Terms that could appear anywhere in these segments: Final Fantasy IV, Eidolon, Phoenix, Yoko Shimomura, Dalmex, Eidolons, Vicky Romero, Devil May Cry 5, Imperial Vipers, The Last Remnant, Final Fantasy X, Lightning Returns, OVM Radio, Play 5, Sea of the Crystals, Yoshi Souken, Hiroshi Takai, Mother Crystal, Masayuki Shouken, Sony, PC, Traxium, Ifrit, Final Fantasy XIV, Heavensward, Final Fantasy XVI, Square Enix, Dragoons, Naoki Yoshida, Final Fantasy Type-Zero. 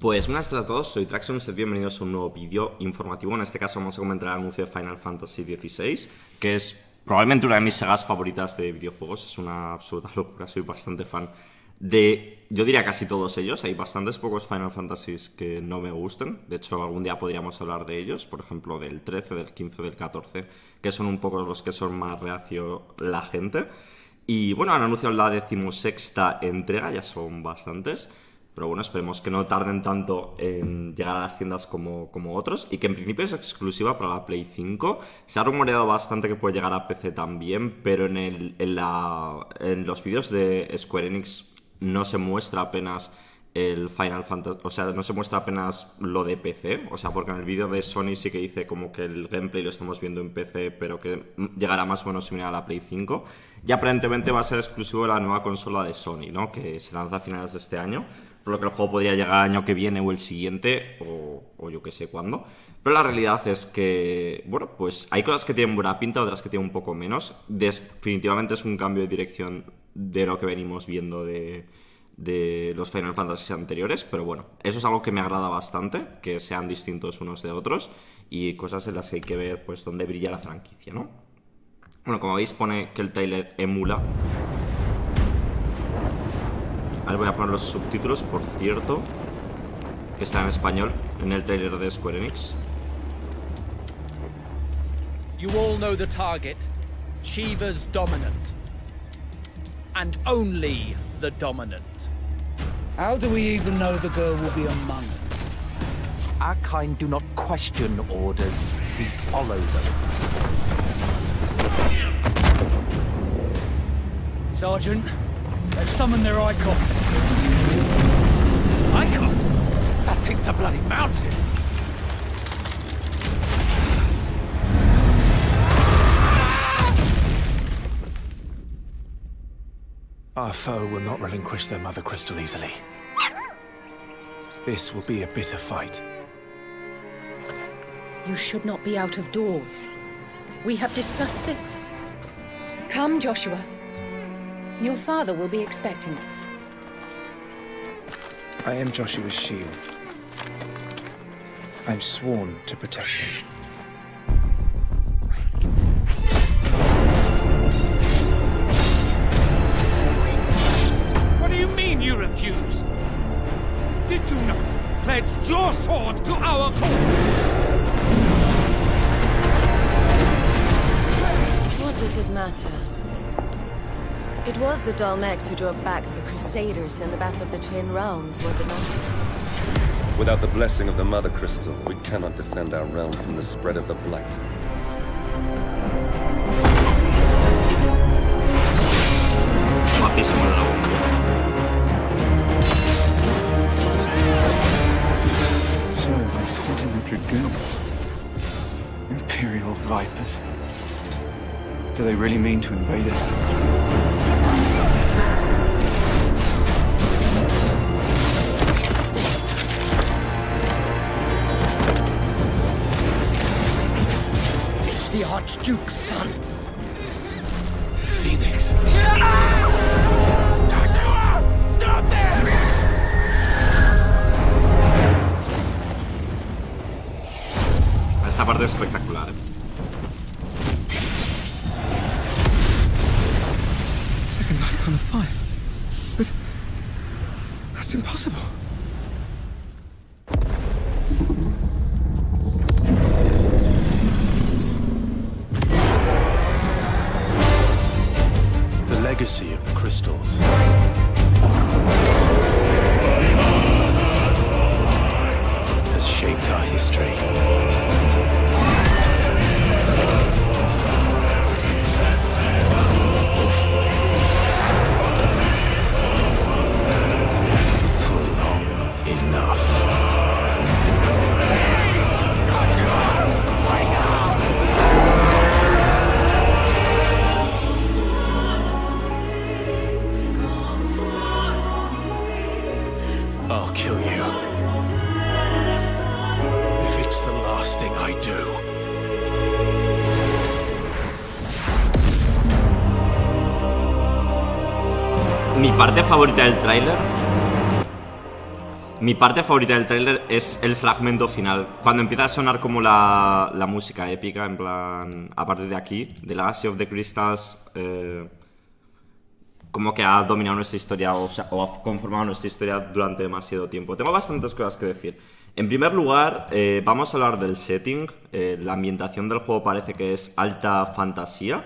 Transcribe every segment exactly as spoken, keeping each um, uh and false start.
Pues buenas tardes a todos, soy Traxium, bienvenidos a un nuevo vídeo informativo. En este caso vamos a comentar el anuncio de Final Fantasy dieciséis, que es probablemente una de mis sagas favoritas de videojuegos. Es una absoluta locura, soy bastante fan de, yo diría casi todos ellos. Hay bastantes pocos Final Fantasies que no me gusten. De hecho algún día podríamos hablar de ellos, por ejemplo del trece, del quince, del catorce, que son un poco los que son más reacio la gente. Y bueno, han anunciado la decimosexta entrega, ya son bastantes. Pero bueno, esperemos que no tarden tanto en llegar a las tiendas como, como otros. Y que en principio es exclusiva para la Play cinco. Se ha rumoreado bastante que puede llegar a P C también, pero en, el, en, la, en los vídeos de Square Enix no se muestra apenas el Final Fantasy, o sea, no se muestra apenas lo de P C. O sea, porque en el vídeo de Sony sí que dice como que el gameplay lo estamos viendo en P C, pero que llegará más o menos similar a la Play cinco. Y aparentemente va a ser exclusivo de la nueva consola de Sony, ¿no? Que se lanza a finales de este año. Por lo que el juego podría llegar el año que viene o el siguiente, o, o yo que sé cuándo. Pero la realidad es que, bueno, pues hay cosas que tienen buena pinta, otras que tienen un poco menos. Definitivamente es un cambio de dirección de lo que venimos viendo de, de los Final Fantasy anteriores. Pero bueno, eso es algo que me agrada bastante, que sean distintos unos de otros. Y cosas en las que hay que ver, pues, dónde brilla la franquicia, ¿no? Bueno, como veis pone que el trailer emula... Ahora voy a poner los subtítulos, por cierto, que está en español, en el trailer de Square Enix. You all know the target, Shiva's dominant, and only the dominant. How do we even know the girl will be among us? Our kind do not question orders, we follow them. Sergeant. They've summoned their icon. Icon? That thing's a bloody mountain. Our foe will not relinquish their Mother Crystal easily. This will be a bitter fight. You should not be out of doors. We have discussed this. Come, Joshua. Your father will be expecting us. I am Joshua's shield. I'm sworn to protect him. What do you mean you refuse? Did you not pledge your swords to our cause? What does it matter? It was the Dalmex who drove back the Crusaders in the Battle of the Twin Realms, was it not? Without the blessing of the Mother Crystal, we cannot defend our realm from the spread of the Blight. So, I sit in the Dragoons. Imperial Vipers. Do they really mean to invade us? The Archduke's son, the Phoenix. Joshua, stop this! Esta parte es espectacular. Second light on a fire, but that's impossible. The Sea of the Crystals. Has shaped our history. For long enough. I'll kill you. If it's the last thing I do. Mi parte favorita del tráiler Mi parte favorita del tráiler es el fragmento final, cuando empieza a sonar como la, la música épica, en plan, a partir de aquí, de la Sea of the Crystals, eh, como que ha dominado nuestra historia, o, sea, o ha conformado nuestra historia durante demasiado tiempo. Tengo bastantes cosas que decir. En primer lugar, eh, vamos a hablar del setting. eh, La ambientación del juego parece que es alta fantasía.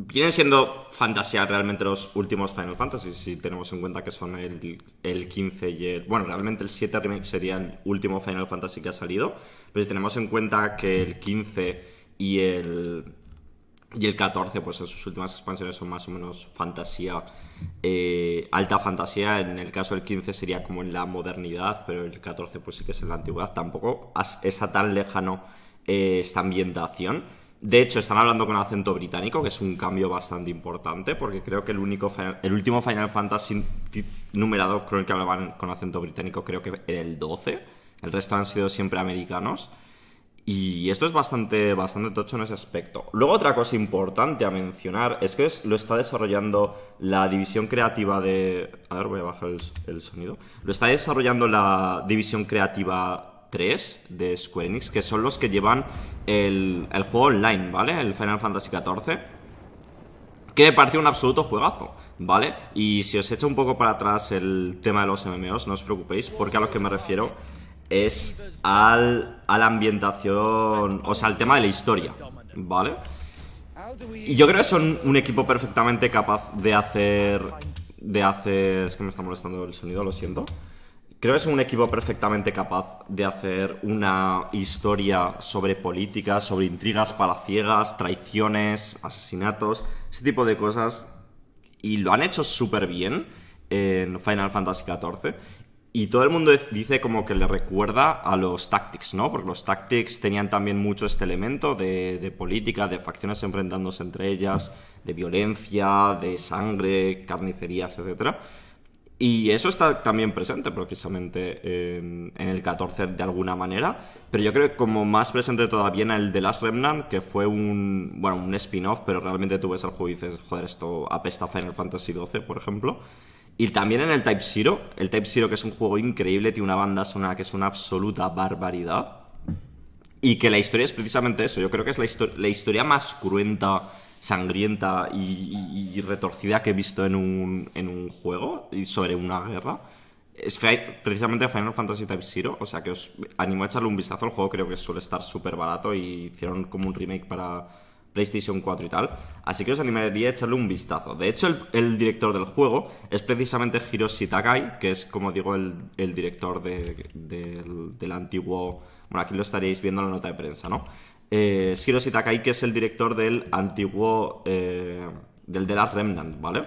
Vienen siendo fantasía realmente los últimos Final Fantasy, si tenemos en cuenta que son el, el quince y el... Bueno, realmente el siete remake sería el último Final Fantasy que ha salido, pero si tenemos en cuenta que el quince y el, y el catorce, pues en sus últimas expansiones son más o menos fantasía, eh, alta fantasía. En el caso del quince sería como en la modernidad, pero el catorce pues sí que es en la antigüedad. Tampoco está tan lejano eh, esta ambientación. De hecho, están hablando con acento británico, que es un cambio bastante importante, porque creo que el único final, el último Final Fantasy numerado creo que hablaban con acento británico, creo que era el doce. El resto han sido siempre americanos. Y esto es bastante, bastante tocho en ese aspecto. Luego, otra cosa importante a mencionar es que es, lo está desarrollando la división creativa de... A ver, voy a bajar el, el sonido. Lo está desarrollando la división creativa tres de Square Enix, que son los que llevan el, el juego online, ¿vale? El Final Fantasy catorce, que me pareció un absoluto juegazo, ¿vale? Y si os echo un poco para atrás el tema de los M M Os, no os preocupéis, porque a lo que me refiero es al, a la ambientación, o sea, al tema de la historia, ¿vale? Y yo creo que son un equipo perfectamente capaz de hacer... De hacer... Es que me está molestando el sonido, lo siento. Creo que es un equipo perfectamente capaz de hacer una historia sobre políticas, sobre intrigas palaciegas, traiciones, asesinatos, ese tipo de cosas. Y lo han hecho súper bien en Final Fantasy catorce. Y todo el mundo dice como que le recuerda a los Tactics, ¿no? Porque los Tactics tenían también mucho este elemento de, de política, de facciones enfrentándose entre ellas, de violencia, de sangre, carnicerías, etcétera. Y eso está también presente precisamente en, en el catorce de alguna manera, pero yo creo que como más presente todavía en el The Last Remnant, que fue un, bueno, un spin-off, pero realmente tú ves el juego y dices, joder, esto apesta a Final Fantasy doce, por ejemplo. Y también en el Type-Zero, el Type-Zero que es un juego increíble, tiene una banda sonora que es una absoluta barbaridad. Y que la historia es precisamente eso, yo creo que es la, histor- la historia más cruenta, sangrienta y, y, y retorcida que he visto en un, en un juego y sobre una guerra. Es precisamente Final Fantasy Type-Zero, o sea que os animo a echarle un vistazo al juego, creo que suele estar súper barato y hicieron como un remake para PlayStation cuatro y tal, así que os animaría a echarle un vistazo. De hecho, el, el director del juego es precisamente Hiroshi Takai, que es, como digo, el, el director de, de, del, del antiguo... Bueno, aquí lo estaréis viendo en la nota de prensa, ¿no? Eh, es Hiroshi Takai, que es el director del antiguo, eh, del The Last Remnant, ¿vale?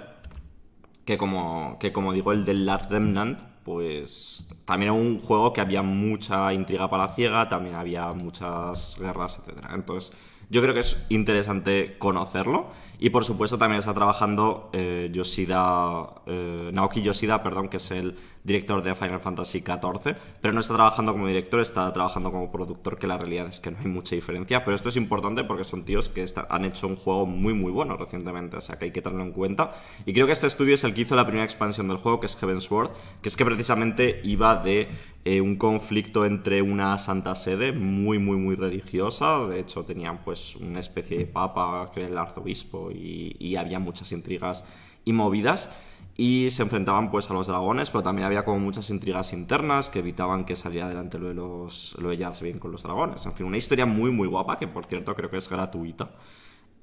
Que como, que como digo, el The Last Remnant, pues también era un juego que había mucha intriga palaciega, también había muchas guerras, etcétera. Entonces, yo creo que es interesante conocerlo. Y por supuesto también está trabajando eh, Yoshida, eh, Naoki Yoshida, perdón, que es el director de Final Fantasy catorce, pero no está trabajando como director, está trabajando como productor, que la realidad es que no hay mucha diferencia, pero esto es importante porque son tíos que está, han hecho un juego muy muy bueno recientemente, o sea que hay que tenerlo en cuenta. Y creo que este estudio es el que hizo la primera expansión del juego, que es Heavensward, que es que precisamente iba de eh, un conflicto entre una santa sede muy muy muy religiosa, de hecho tenían pues una especie de papa que era el arzobispo, Y, y había muchas intrigas y movidas, y se enfrentaban pues a los dragones, pero también había como muchas intrigas internas que evitaban que saliera adelante lo de los lo de llevarse bien con los dragones. En fin, una historia muy muy guapa, que por cierto creo que es gratuita.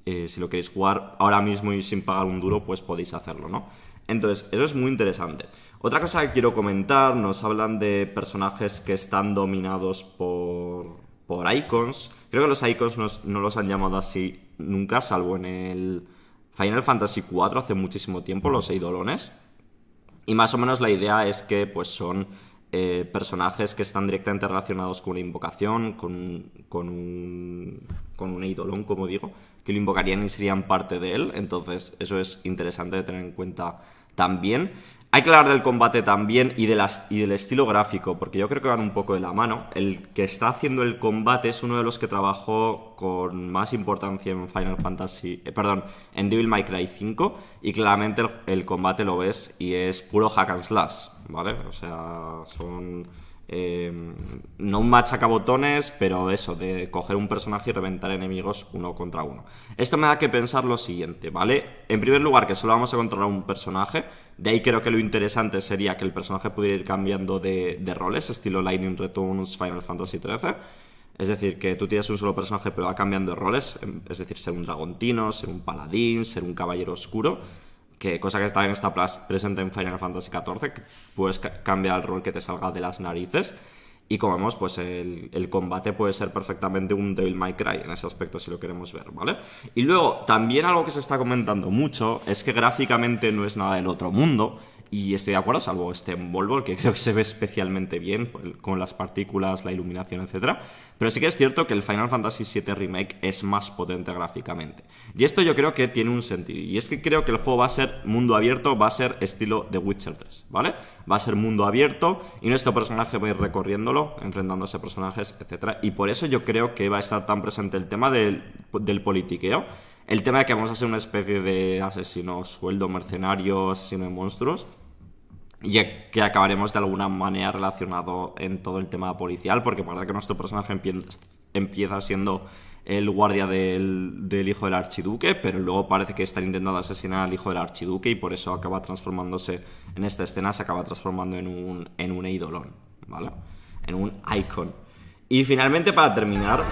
Eh, si lo queréis jugar ahora mismo y sin pagar un duro, pues podéis hacerlo, ¿no? Entonces, eso es muy interesante. Otra cosa que quiero comentar, nos hablan de personajes que están dominados por... por icons. Creo que los icons no, no los han llamado así nunca, salvo en el Final Fantasy cuatro hace muchísimo tiempo, los Eidolones. Y más o menos la idea es que pues son eh, personajes que están directamente relacionados con una invocación, con, con un con un Eidolon, como digo, que lo invocarían y serían parte de él. Entonces eso es interesante de tener en cuenta también. Hay que hablar del combate también y, de las, y del estilo gráfico, porque yo creo que van un poco de la mano. El que está haciendo el combate es uno de los que trabajó con más importancia en Final Fantasy, eh, perdón, en Devil May Cry cinco, y claramente el, el combate lo ves y es puro hack and slash, ¿vale? O sea, son eh, no un machacabotones, pero eso, de coger un personaje y reventar enemigos uno contra uno. Esto me da que pensar lo siguiente, ¿vale? En primer lugar, que solo vamos a controlar un personaje. De ahí creo que lo interesante sería que el personaje pudiera ir cambiando de, de roles, estilo Lightning Returns, Final Fantasy trece. Es decir, que tú tienes un solo personaje pero va cambiando de roles, es decir, ser un dragontino, ser un paladín, ser un caballero oscuro, que cosa que también está presente en Final Fantasy catorce, que puedes ca- cambiar el rol que te salga de las narices. Y como vemos, pues el, el combate puede ser perfectamente un Devil May Cry en ese aspecto, si lo queremos ver, ¿vale? Y luego, también algo que se está comentando mucho es que gráficamente no es nada del otro mundo, y estoy de acuerdo, salvo este Envolvol, que creo que se ve especialmente bien con las partículas, la iluminación, etcétera. Pero sí que es cierto que el Final Fantasy siete Remake es más potente gráficamente. Y esto yo creo que tiene un sentido. Y es que creo que el juego va a ser mundo abierto, va a ser estilo The Witcher tres, ¿vale? Va a ser mundo abierto y nuestro personaje va a ir recorriéndolo, enfrentándose a personajes, etcétera. Y por eso yo creo que va a estar tan presente el tema del, del politiqueo. El tema de que vamos a ser una especie de asesino sueldo, mercenario, asesino de monstruos, y que acabaremos de alguna manera relacionado en todo el tema policial, porque parece que nuestro personaje empie- empieza siendo el guardia del, del hijo del archiduque, pero luego parece que están intentando asesinar al hijo del archiduque y por eso acaba transformándose, en esta escena se acaba transformando en un, en un Eidolon, ¿vale? En un icon. Y finalmente, para terminar,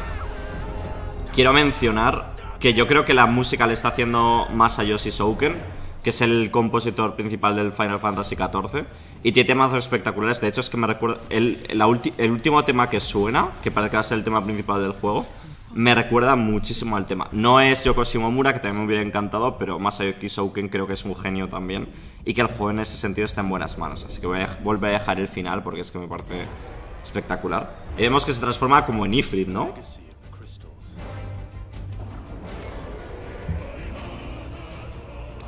quiero mencionar que yo creo que la música le está haciendo más a Yoshi Souken, que es el compositor principal del Final Fantasy catorce, y tiene temas espectaculares. De hecho, es que me recuerda el, la ulti, el último tema que suena, que parece que va a ser el tema principal del juego, me recuerda muchísimo al tema. No es Yoko Shimomura, que también me hubiera encantado, pero Masayuki Shouken creo que es un genio también, y que el juego en ese sentido está en buenas manos. Así que voy a volver a dejar el final, porque es que me parece espectacular. Y vemos que se transforma como en Ifrit, ¿no?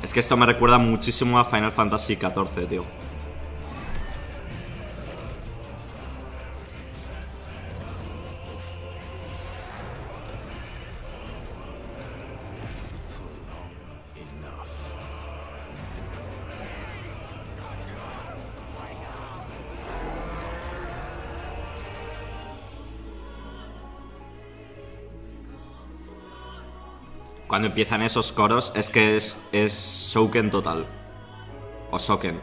Es que esto me recuerda muchísimo a Final Fantasy catorce, tío. Cuando empiezan esos coros es que es, es Shouken total. O Shouken.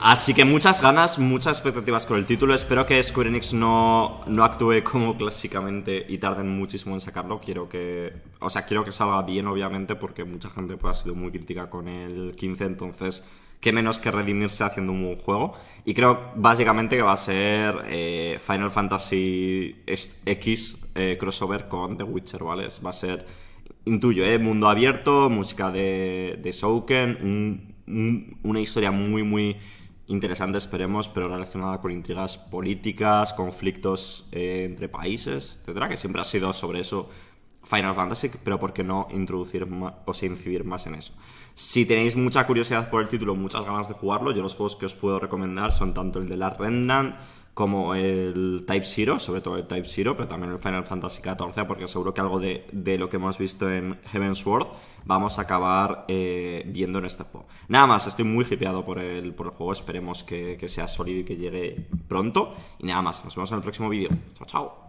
Así que muchas ganas, muchas expectativas con el título. Espero que Square Enix no, no actúe como clásicamente y tarden muchísimo en sacarlo. Quiero que, o sea, quiero que salga bien, obviamente, porque mucha gente pues, ha sido muy crítica con el quince, entonces qué menos que redimirse haciendo un buen juego. Y creo básicamente que va a ser eh, Final Fantasy X eh, crossover con The Witcher, ¿vale? Va a ser, intuyo, ¿eh? Mundo abierto, música de, de Shouken, un, un, una historia muy, muy interesante, esperemos, pero relacionada con intrigas políticas, conflictos eh, entre países, etcétera, que siempre ha sido sobre eso Final Fantasy, pero por qué no introducir más, o sea, incidir más en eso. Si tenéis mucha curiosidad por el título, muchas ganas de jugarlo, yo los juegos que os puedo recomendar son tanto el de The Last Remnant como el Type-Zero, sobre todo el Type-Zero, pero también el Final Fantasy catorce, porque seguro que algo de, de lo que hemos visto en Heavensward vamos a acabar eh, viendo en este juego. Nada más, estoy muy hipeado por el, por el juego, esperemos que, que sea sólido y que llegue pronto. Y nada más, nos vemos en el próximo vídeo. Chao, chao.